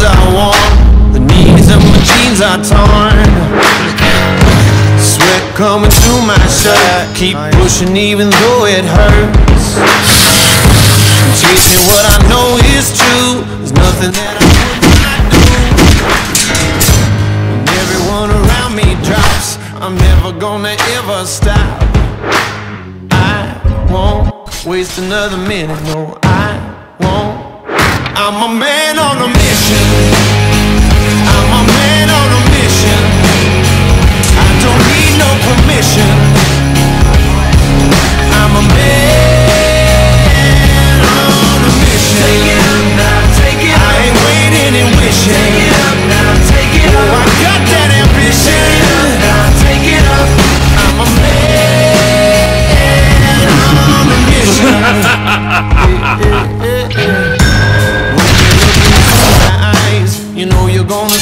jeans are worn, the knees of my jeans are torn. Sweat coming through my shirt, keep pushing even though it hurts. I'm chasing what I know is true, there's nothing that I would not do. When everyone around me drops, I'm never gonna ever stop. I won't waste another minute, no I won't. I'm a man on a mission. I'm a man on a mission. I don't need no permission. I'm a man on a mission. Take it up now, take it up. I ain't waiting and wishing. Take it up now, take it up. Oh, I got that ambition. Take it up now, take it up. I'm a man on a mission. You know you're gonna